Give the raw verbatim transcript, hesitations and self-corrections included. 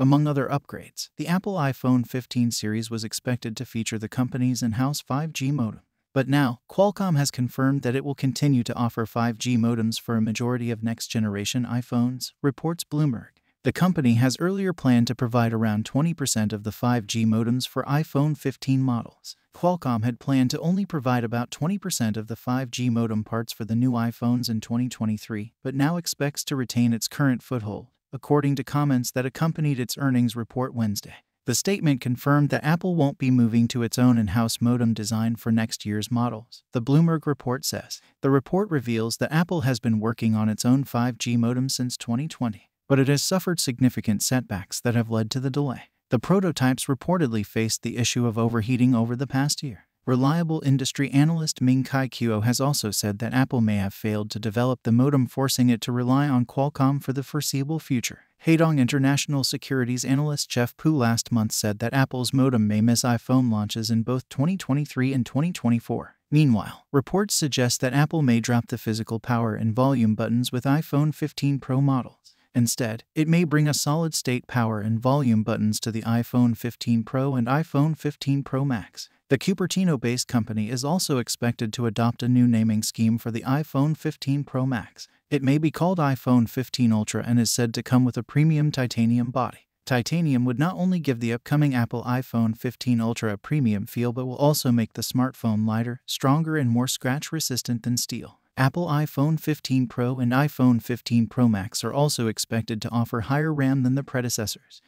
Among other upgrades, the Apple iPhone fifteen series was expected to feature the company's in-house five G modem. But now, Qualcomm has confirmed that it will continue to offer five G modems for a majority of next-generation iPhones, reports Bloomberg. The company has earlier planned to provide around twenty percent of the five G modems for iPhone fifteen models. Qualcomm had planned to only provide about twenty percent of the five G modem parts for the new iPhones in twenty twenty-three, but now expects to retain its current foothold, according to comments that accompanied its earnings report Wednesday. The statement confirmed that Apple won't be moving to its own in-house modem design for next year's models, the Bloomberg report says. The report reveals that Apple has been working on its own five G modem since twenty twenty, but it has suffered significant setbacks that have led to the delay. The prototypes reportedly faced the issue of overheating over the past year. Reliable industry analyst Ming Kai Kuo has also said that Apple may have failed to develop the modem, forcing it to rely on Qualcomm for the foreseeable future. Haitong International Securities analyst Jeff Pu last month said that Apple's modem may miss iPhone launches in both twenty twenty-three and twenty twenty-four. Meanwhile, reports suggest that Apple may drop the physical power and volume buttons with iPhone fifteen Pro models. Instead, it may bring a solid-state power and volume buttons to the iPhone fifteen Pro and iPhone fifteen Pro Max. The Cupertino-based company is also expected to adopt a new naming scheme for the iPhone fifteen Pro Max. It may be called iPhone fifteen Ultra and is said to come with a premium titanium body. Titanium would not only give the upcoming Apple iPhone fifteen Ultra a premium feel, but will also make the smartphone lighter, stronger, and more scratch-resistant than steel. Apple iPhone fifteen Pro and iPhone fifteen Pro Max are also expected to offer higher RAM than the predecessors.